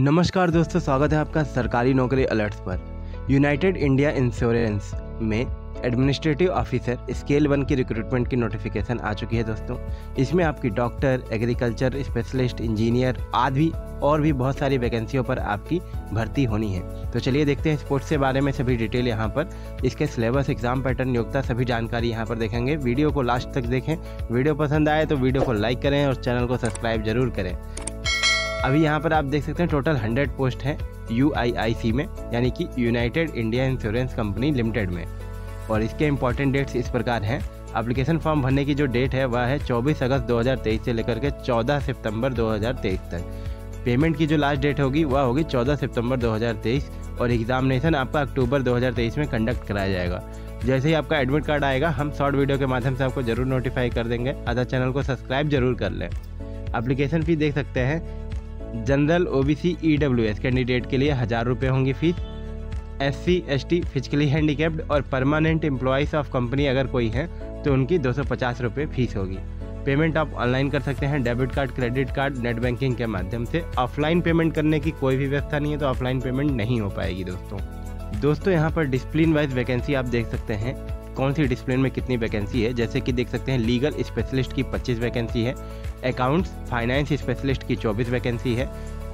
नमस्कार दोस्तों, स्वागत है आपका सरकारी नौकरी अलर्ट्स पर। यूनाइटेड इंडिया इंश्योरेंस में एडमिनिस्ट्रेटिव ऑफिसर स्केल 1 की रिक्रूटमेंट की नोटिफिकेशन आ चुकी है दोस्तों। इसमें आपकी डॉक्टर, एग्रीकल्चर स्पेशलिस्ट, इंजीनियर आदि और भी बहुत सारी वैकेंसियों पर आपकी भर्ती होनी है। तो चलिए देखते हैं स्पोर्ट्स के बारे में सभी डिटेल यहाँ पर, इसके सिलेबस, एग्जाम पैटर्न, नियोक्ता, सभी जानकारी यहाँ पर देखेंगे। वीडियो को लास्ट तक देखें। वीडियो पसंद आए तो वीडियो को लाइक करें और चैनल को सब्सक्राइब जरूर करें। अभी यहाँ पर आप देख सकते हैं टोटल 100 पोस्ट हैं UIIC में, यानी कि United India insurance company limited में। और इसके इम्पॉर्टेंट डेट्स इस प्रकार हैं। एप्लीकेशन फॉर्म भरने की जो डेट है वह है 24 अगस्त 2023 से लेकर के 14 सितंबर 2023 तक। पेमेंट की जो लास्ट डेट होगी वह होगी 14 सितंबर 2023 और एग्जामिनेशन आपका अक्टूबर 2023 में कंडक्ट कराया जाएगा। जैसे ही आपका एडमिट कार्ड आएगा हम शॉर्ट वीडियो के माध्यम से आपको जरूर नोटिफाई कर देंगे। आधा चैनल को सब्सक्राइब जरूर कर लें। एप्लीकेशन फीस देख सकते हैं, जनरल OBC EWS कैंडिडेट के लिए 1000 रुपये होंगी फीस। SC ST फिजिकली हैंडीकैप्ड और परमानेंट एम्प्लॉइज ऑफ कंपनी अगर कोई हैं तो उनकी 250 रुपये फीस होगी। पेमेंट आप ऑनलाइन कर सकते हैं, debit card, credit card, net banking के माध्यम से। ऑफलाइन पेमेंट करने की कोई भी व्यवस्था नहीं है तो ऑफलाइन पेमेंट नहीं हो पाएगी दोस्तों। यहाँ पर डिसिप्लिन वाइज वैकेंसी आप देख सकते हैं कौन सी डिसिप्लिन में कितनी वैकेंसी है। जैसे कि देख सकते हैं लीगल स्पेशलिस्ट की 25 वैकेंसी है, अकाउंट्स फाइनेंस स्पेशलिस्ट की 24 वैकेंसी है,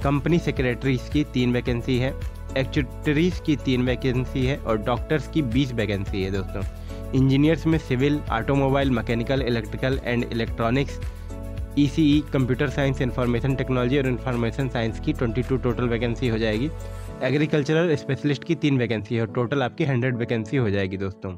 कंपनी सेक्रेटरीज की 3 वैकेंसी है, एक्चुटरीज की 3 वैकेंसी है और डॉक्टर्स की 20 वैकेंसी है दोस्तों। इंजीनियर्स में civil, automobile, mechanical, electrical and electronics, ECE, computer science, information technology और इंफॉर्मेशन साइंस की 22 टोटल वैकेंसी हो जाएगी। एग्रीकल्चरल स्पेशलिस्ट की 3 वैकेंसी है और टोटल आपकी 100 वैकेंसी हो जाएगी दोस्तों।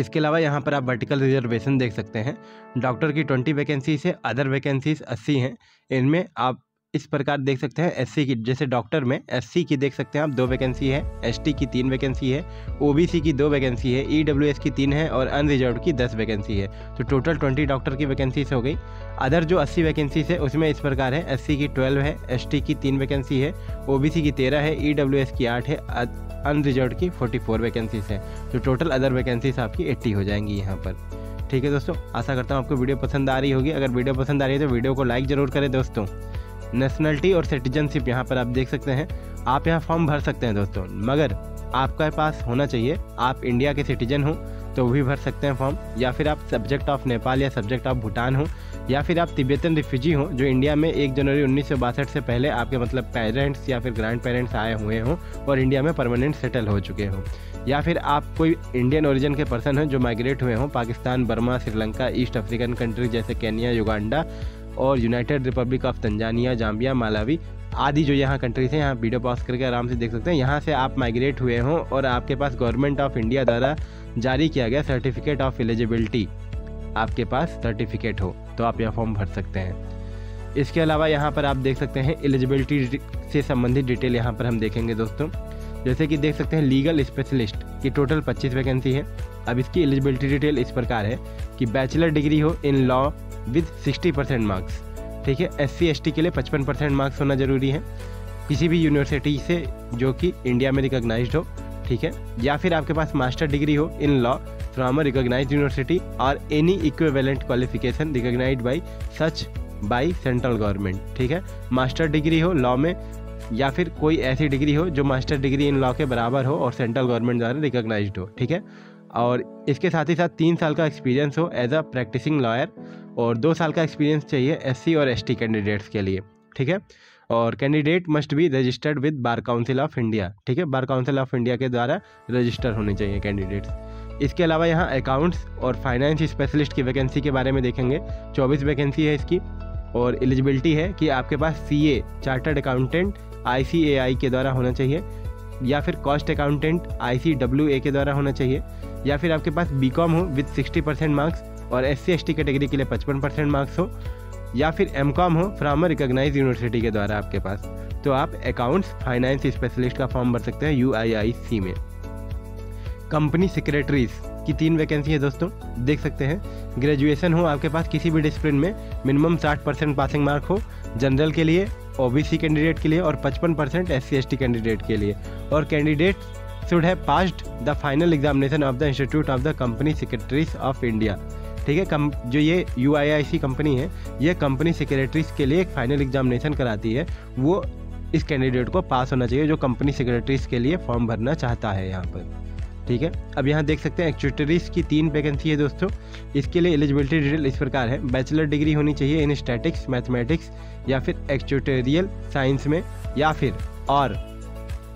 इसके अलावा यहाँ पर आप वर्टिकल रिजर्वेशन देख सकते हैं। डॉक्टर की 20 वैकेंसीज है, अदर वैकेंसीज 80 हैं। इनमें आप इस प्रकार देख सकते हैं, SC की जैसे डॉक्टर में SC की देख सकते हैं आप 2 वैकेंसी है, ST की 3 वैकेंसी है, OBC की 2 वैकेंसी है, EWS की 3 है और अनरिजर्व की 10 वैकेंसी है। तो टोटल 20 डॉक्टर की वैकेंसीज हो गई। अदर जो 80 वैकेंसीज है उसमें इस प्रकार है, SC की 12 है, ST की 3 वैकेंसी है, OBC की 13 है, EWS की 8 है, अनरिजर्व की 44 वैकेंसीज हैं। तो टोटल अदर वैकेंसीज आपकी 80 हो जाएंगी यहाँ पर। ठीक है दोस्तों, आशा करता हूँ आपको वीडियो पसंद आ रही होगी। अगर वीडियो पसंद आ रही है तो वीडियो को लाइक जरूर करें दोस्तों। नेशनलिटी और सिटीजनशिप यहाँ पर आप देख सकते हैं। आप यहाँ फॉर्म भर सकते हैं दोस्तों, मगर आपके पास होना चाहिए, आप इंडिया के सिटीजन हो तो भी भर सकते हैं फॉर्म, या फिर आप सब्जेक्ट ऑफ नेपाल या सब्जेक्ट ऑफ भूटान हो, या फिर आप तिब्बतन रिफ्यूजी हो जो इंडिया में 1 जनवरी 1962 से पहले आपके मतलब पेरेंट्स या फिर ग्रैंड पेरेंट्स आए हुए हों और इंडिया में परमानेंट सेटल हो चुके हों, या फिर आप कोई इंडियन ओरिजिन के पर्सन हैं जो माइग्रेट हुए हों Pakistan, Burma, Sri Lanka, East African country जैसे केन्या, युगांडा और United Republic of Tanzania, Zambia, Malawi आदि जो यहाँ कंट्रीज हैं। यहाँ वीडियो पॉज करके आराम से देख सकते हैं। यहाँ से आप माइग्रेट हुए हों और आपके पास गवर्नमेंट ऑफ इंडिया द्वारा जारी किया गया सर्टिफिकेट ऑफ एलिजिबिलिटी, आपके पास सर्टिफिकेट हो तो आप यह फॉर्म भर सकते हैं। इसके अलावा यहाँ पर आप देख सकते हैं एलिजिबिलिटी से संबंधित डिटेल यहाँ पर हम देखेंगे दोस्तों। जैसे कि देख सकते हैं लीगल स्पेशलिस्ट की टोटल 25 वैकेंसी है। अब इसकी एलिजिबिलिटी डिटेल इस प्रकार है कि बैचलर डिग्री हो इन लॉ विद 60% मार्क्स। ठीक है, SC ST के लिए 55% मार्क्स होना जरूरी है, किसी भी यूनिवर्सिटी से जो कि इंडिया में रिकॉग्नाइज्ड हो। ठीक है, या फिर आपके पास मास्टर डिग्री हो in law from a recognised university और any equivalent qualification recognised by such by central government. ठीक है, मास्टर डिग्री हो लॉ में या फिर कोई ऐसी डिग्री हो जो मास्टर डिग्री इन लॉ के बराबर हो और सेंट्रल गवर्नमेंट द्वारा रिकॉग्नाइज्ड हो। ठीक है, और इसके साथ ही साथ 3 साल का एक्सपीरियंस हो एज अ प्रैक्टिसिंग लॉयर और 2 साल का एक्सपीरियंस चाहिए SC और ST कैंडिडेट्स के लिए। ठीक है, और candidate must be registered with bar council of India. ठीक है, बार काउंसिल ऑफ इंडिया के द्वारा रजिस्टर होने चाहिए कैंडिडेट्स। इसके अलावा यहाँ अकाउंट्स और फाइनेंस स्पेशलिस्ट की वैकेंसी के बारे में देखेंगे। 24 वैकेंसी है इसकी और एलिजिबिलिटी है कि आपके पास CA चार्टर्ड अकाउंटेंट ICAI के द्वारा होना चाहिए, या फिर कॉस्ट अकाउंटेंट ICWA के द्वारा होना चाहिए, या फिर आपके पास BCom हो विद 60% मार्क्स और SC ST कैटेगरी के लिए 55% मार्क्स हो, या फिर MCom हो फ्राम रिकॉग्नाइज यूनिवर्सिटी के द्वारा आपके पास। तो आप अकाउंट्स फाइनेंस स्पेशलिस्ट का फॉर्म भर सकते हैं UIIC में। कंपनी सेक्रेटरीज की 3 वैकेंसी है दोस्तों, देख सकते हैं। ग्रेजुएशन हो आपके पास किसी भी डिसिप्लिन में, मिनिमम 60% पासिंग मार्क हो जनरल के लिए, OBC कैंडिडेट के लिए और 55% SC ST कैंडिडेट के लिए, और candidate should have passed the final examination of the institute of the company secretaries of India. ठीक है। जो ये UIIC कंपनी है, ये कंपनी सेक्रेटरीज के लिए एक फाइनल एग्जामिनेशन कराती है, वो इस कैंडिडेट को पास होना चाहिए जो कंपनी सेक्रेटरीज के लिए फॉर्म भरना चाहता है यहाँ पर, ठीक है। अब यहाँ देख सकते हैं एक्चुएटरीज की 3 वैकेंसी है दोस्तों। इसके लिए एलिजिबिलिटी डिटेल इस प्रकार है, बैचलर डिग्री होनी चाहिए इन स्टैटिक्स, मैथमेटिक्स या फिर एक्चुएटरियल साइंस में, या फिर और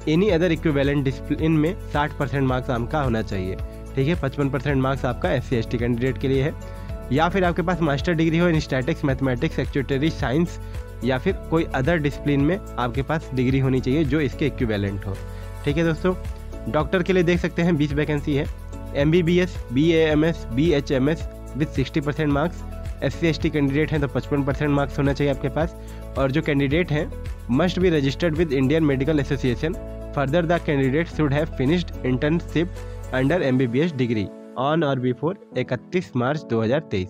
एनी अदर इक्विवेलेंट डिसिप्लिन में 60% मार्क्स आपका होना चाहिए, ठीक है। 55% मार्क्स आपका SC/ST कैंडिडेट के लिए है, या फिर आपके पास मास्टर डिग्री हो इन स्टैटिक्स, मैथमेटिक्स, एक्चुएटरी साइंस या फिर कोई अदर डिसिप्लिन में आपके पास डिग्री होनी चाहिए जो इसके इक्विवेलेंट हो, ठीक है दोस्तों। डॉक्टर के लिए देख सकते हैं 20 वैकेंसी है, MBBS, BAMS, BHMS with 60% marks, SC/ST candidate हैं तो 55% मार्क्स होना चाहिए आपके पास, और जो कैंडिडेट हैं must be registered with Indian medical association, further the candidate should have finished internship under MBBS degree on और बिफोर 31 मार्च 2023,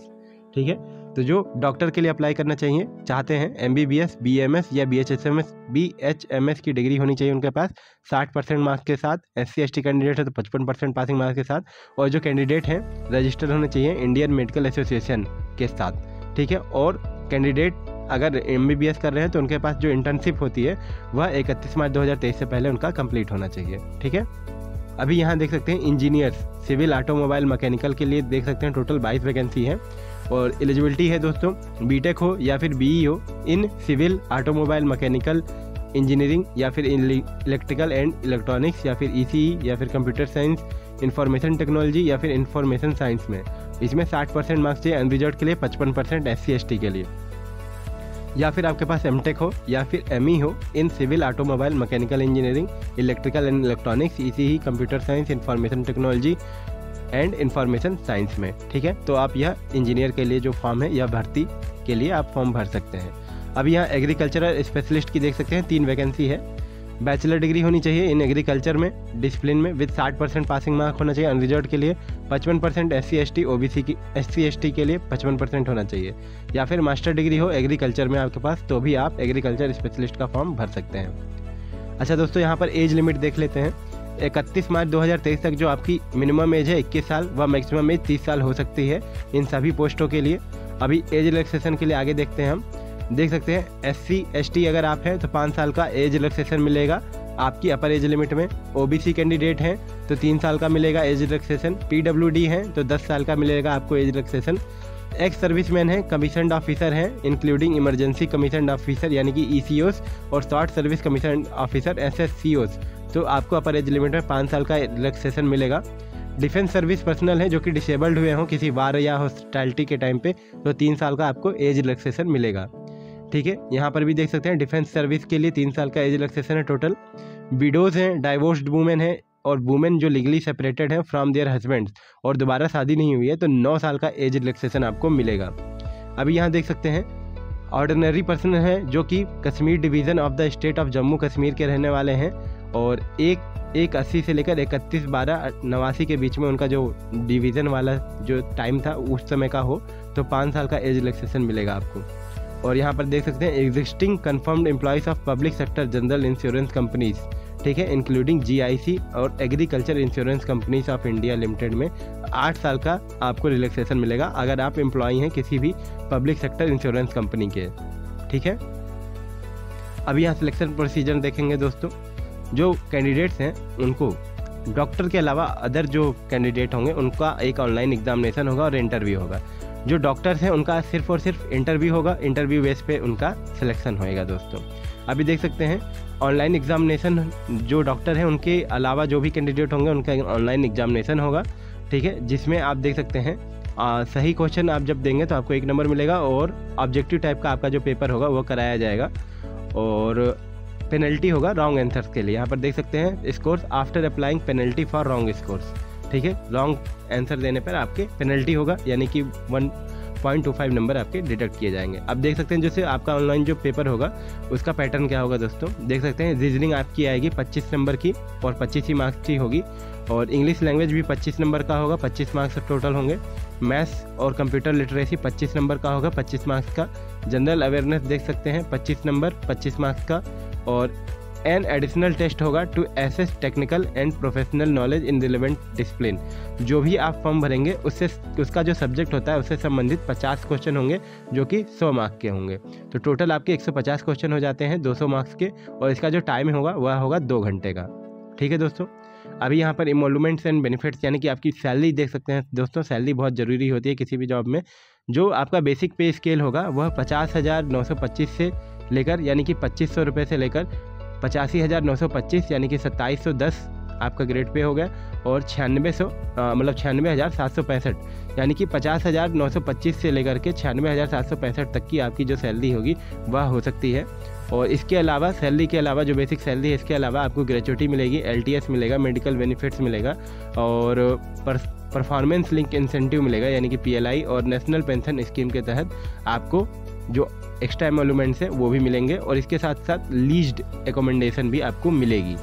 ठीक है। तो जो डॉक्टर के लिए अप्लाई करना चाहिए चाहते हैं, MBBS, BMS या BHMS की डिग्री होनी चाहिए उनके पास 60% मार्क्स के साथ, SC/ST कैंडिडेट है तो 55% पासिंग मार्क्स के साथ, और जो कैंडिडेट हैं रजिस्टर्ड होने चाहिए इंडियन मेडिकल एसोसिएशन के साथ, ठीक है। और कैंडिडेट अगर MBBS कर रहे हैं तो उनके पास जो इंटर्नशिप होती है वह 31 मार्च 2023 से पहले उनका कंप्लीट होना चाहिए, ठीक है। अभी यहाँ देख सकते हैं इंजीनियर्स सिविल, ऑटोमोबाइल, मैकेनिकल के लिए देख सकते हैं टोटल 22 वैकेंसी है, और एलिजिबिलिटी है दोस्तों BTech हो या फिर BE हो in civil, automobile, mechanical engineering या फिर इलेक्ट्रिकल एंड इलेक्ट्रॉनिक्स या फिर ECE या फिर कंप्यूटर साइंस, इंफॉर्मेशन टेक्नोलॉजी या फिर इंफॉर्मेशन साइंस में। इसमें 60% मार्क्स चाहिए अनरिजर्व के लिए, 55% SC/ST के लिए, या फिर आपके पास MTech हो या फिर ME हो in civil, automobile, mechanical engineering, electrical and electronics, ECE, computer science, information technology and information science में, ठीक है। तो आप यह इंजीनियर के लिए जो फॉर्म है या भर्ती के लिए आप फॉर्म भर सकते हैं। अब यहाँ एग्रीकल्चरल स्पेशलिस्ट की देख सकते हैं 3 वैकेंसी है, बैचलर डिग्री होनी चाहिए इन एग्रीकल्चर में डिसिप्लिन में विद 60% पासिंग मार्क होना चाहिए अनरिजर्व के लिए, 55% SC/ST OBC की SC/ST के लिए 55% होना चाहिए, या फिर मास्टर डिग्री हो एग्रीकल्चर में आपके पास तो भी आप एग्रीकल्चर स्पेशलिस्ट का फॉर्म भर सकते हैं। अच्छा दोस्तों, यहाँ पर एज लिमिट देख लेते हैं। 31 मार्च 2023 तक जो आपकी मिनिमम एज है 21 साल व मैक्सिमम एज 30 साल हो सकती है इन सभी पोस्टों के लिए। अभी एज रिलैक्सेशन के लिए आगे देखते हैं, हम देख सकते हैं SC/ST अगर आप हैं तो 5 साल का एज रिलैक्सेशन मिलेगा आपकी अपर एज लिमिट में, OBC कैंडिडेट हैं तो 3 साल का मिलेगा एज रिलैक्सेशन, PWD हैं तो 10 साल का मिलेगा आपको एज रिलैक्सेशन, एक्स सर्विसमैन हैं, कमीशनड ऑफिसर हैं इंक्लूडिंग इमरजेंसी कमीशनड ऑफिसर यानी कि ECOs और short service commissioned officer SSCOs, तो आपको अपर एज लिमिट में 5 साल का रिलैक्सेशन मिलेगा। डिफेंस सर्विस पर्सनल है जो कि डिसेबल्ड हुए हों किसी वार या हॉस्टैलिटी के टाइम पे, तो 3 साल का आपको एज रिलैक्सेशन मिलेगा, ठीक है। यहाँ पर भी देख सकते हैं डिफेंस सर्विस के लिए 3 साल का एज रिलैक्सेशन है टोटल। विडोज हैं, डाइवोर्स्ड वूमेन हैं और वूमेन जो लीगली सेपरेटेड हैं फ्रॉम देयर हस्बैंड और दोबारा शादी नहीं हुई है, तो 9 साल का एज रिलैक्सेशन आपको मिलेगा। अभी यहाँ देख सकते हैं ऑर्डिनरी पर्सन है जो कि Kashmir division of the state of Jammu Kashmir के रहने वाले हैं और 1/80 से लेकर 31/12/89 के बीच में उनका जो डिवीज़न वाला जो टाइम था उस समय का हो, तो 5 साल का एज रिलैक्सेशन मिलेगा आपको। और यहाँ पर देख सकते हैं existing confirmed employees of public sector general insurance companies, ठीक है, इंक्लूडिंग GIC और agriculture insurance companies of India limited में 8 साल का आपको रिलैक्सेशन मिलेगा अगर आप एम्प्लॉय हैं किसी भी पब्लिक सेक्टर इंश्योरेंस कंपनी के, ठीक है। अब यहाँ सिलेक्शन प्रोसीजर देखेंगे दोस्तों। जो कैंडिडेट्स हैं उनको डॉक्टर के अलावा अदर जो कैंडिडेट होंगे उनका एक ऑनलाइन एग्जामिनेशन होगा और इंटरव्यू होगा। जो डॉक्टर्स हैं उनका सिर्फ और सिर्फ इंटरव्यू होगा, इंटरव्यू बेस पे उनका सिलेक्शन होएगा दोस्तों। अभी देख सकते हैं ऑनलाइन एग्जामिनेशन जो डॉक्टर हैं उनके अलावा जो भी कैंडिडेट होंगे उनका ऑनलाइन एग्जामिनेशन होगा, ठीक है, जिसमें आप देख सकते हैं सही क्वेश्चन आप जब देंगे तो आपको 1 नंबर मिलेगा और ऑब्जेक्टिव टाइप का आपका जो पेपर होगा वो कराया जाएगा और पेनल्टी होगा रॉन्ग आंसर्स के लिए। यहाँ पर देख सकते हैं scores after applying penalty for wrong scores, ठीक है, रॉन्ग आंसर देने पर आपके पेनल्टी होगा यानी कि 1.25 नंबर आपके डिडक्ट किए जाएंगे। अब देख सकते हैं जैसे आपका ऑनलाइन जो पेपर होगा उसका पैटर्न क्या होगा दोस्तों, देख सकते हैं रीजनिंग आपकी आएगी 25 नंबर की और 25 ही मार्क्स की होगी, और इंग्लिश लैंग्वेज भी 25 नंबर का होगा, 25 मार्क्स टोटल होंगे। मैथ्स और कंप्यूटर लिटरेसी 25 नंबर का होगा, 25 मार्क्स का। जनरल अवेयरनेस देख सकते हैं 25 नंबर 25 मार्क्स का, और एन एडिशनल टेस्ट होगा to assess technical and professional knowledge in relevant discipline. जो भी आप फॉर्म भरेंगे उससे उसका जो सब्जेक्ट होता है उससे संबंधित 50 क्वेश्चन होंगे जो कि 100 मार्क्स के होंगे। तो टोटल आपके 150 क्वेश्चन हो जाते हैं 200 मार्क्स के, और इसका जो टाइम होगा वह होगा 2 घंटे का। ठीक है दोस्तों, अभी यहाँ पर इमोलूमेंट्स एंड बेनिफिट्स यानी कि आपकी सैलरी देख सकते हैं। दोस्तों सैलरी बहुत ज़रूरी होती है किसी भी जॉब में। जो आपका बेसिक पे स्केल होगा वह 50,925 से लेकर यानी कि 2,500 रुपये से लेकर 85,925 यानी कि 2,710 आपका ग्रेड पे हो गया, और 96,765 यानी कि 50,925 से लेकर के 96,765 तक की आपकी जो सैलरी होगी वह हो सकती है। और इसके अलावा सैलरी के अलावा जो बेसिक सैलरी है इसके अलावा आपको ग्रेच्युटी मिलेगी, LTS मिलेगा, मेडिकल बेनिफिट्स मिलेगा, और परफॉर्मेंस लिंक इंसेंटिव मिलेगा यानी कि PLI, और नेशनल पेंशन स्कीम के तहत आपको जो एक्स्ट्रा एमोलूमेंट्स हैं वो भी मिलेंगे, और इसके साथ साथ लीज्ड एकोमोडेशन भी आपको मिलेगी।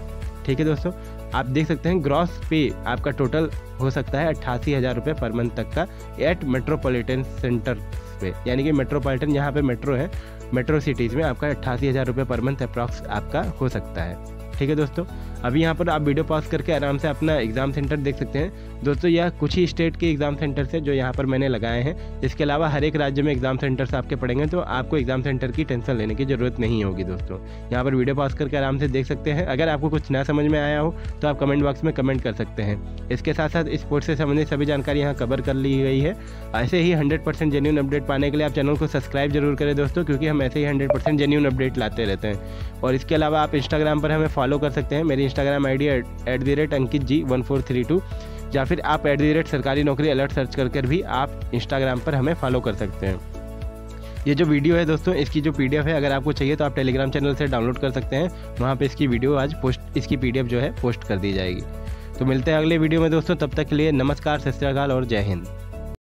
ठीक है दोस्तों, आप देख सकते हैं ग्रॉस पे आपका टोटल हो सकता है 88,000 रुपये पर मंथ तक का एट मेट्रोपॉलिटन सेंटर पे यानी कि मेट्रोपॉलिटन यहाँ पे मेट्रो है, मेट्रो सिटीज़ में आपका 88,000 रुपये पर मंथ अप्रॉक्स आपका हो सकता है। ठीक है दोस्तों, अभी यहाँ पर आप वीडियो पॉज करके आराम से अपना एग्ज़ाम सेंटर देख सकते हैं। दोस्तों यह कुछ ही स्टेट के एग्ज़ाम सेंटर्स हैं जो यहाँ पर मैंने लगाए हैं, इसके अलावा हर एक राज्य में एग्ज़ाम सेंटर्स आपके पड़ेंगे, तो आपको एग्ज़ाम सेंटर की टेंशन लेने की ज़रूरत नहीं होगी। दोस्तों यहाँ पर वीडियो पॉज करके आराम से देख सकते हैं। अगर आपको कुछ ना समझ में आया हो तो आप कमेंट बॉक्स में कमेंट कर सकते हैं। इसके साथ साथ स्पोर्ट्स से संबंधित सभी जानकारी यहाँ कवर कर ली गई है। ऐसे ही 100% जेन्युइन अपडेट पाने के लिए आप चैनल को सब्सक्राइब जरूर करें दोस्तों, क्योंकि हम ऐसे ही 100% जेन्युइन अपडेट लाते रहते हैं। और इसके अलावा आप इंस्टाग्राम पर हमें फॉलो कर सकते हैं। मेरी इंस्टाग्राम आईडी @ankitg1432 या फिर आप @sarkarinaukrialert सर्च करके भी आप इंस्टाग्राम पर हमें फॉलो कर सकते हैं। ये जो वीडियो है दोस्तों इसकी जो PDF है अगर आपको चाहिए तो आप टेलीग्राम चैनल से डाउनलोड कर सकते हैं, वहाँ पे इसकी वीडियो आज पोस्ट इसकी PDF जो है पोस्ट कर दी जाएगी। तो मिलते हैं अगले वीडियो में दोस्तों, तब तक के लिए नमस्कार, सत श्री अकाल और जय हिंद।